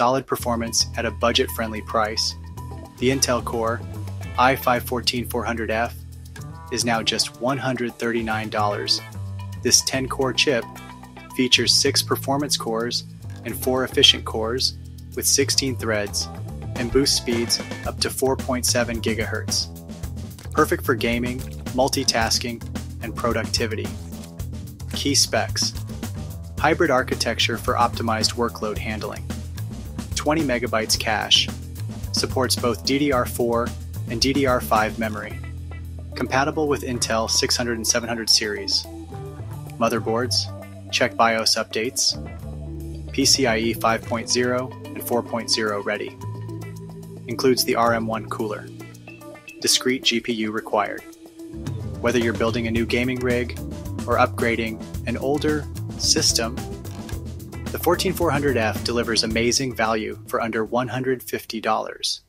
solid performance at a budget-friendly price. The Intel Core i5-14400F is now just $139. This 10-core chip features 6 performance cores and 4 efficient cores with 16 threads and boost speeds up to 4.7 GHz. Perfect for gaming, multitasking, and productivity. Key specs: hybrid architecture for optimized workload handling, 20 megabytes cache, supports both DDR4 and DDR5 memory, compatible with Intel 600 and 700 series, motherboards, check BIOS updates, PCIe 5.0 and 4.0 ready, includes the RM1 cooler, discrete GPU required. Whether you're building a new gaming rig or upgrading an older system, the 14400F delivers amazing value for under $150.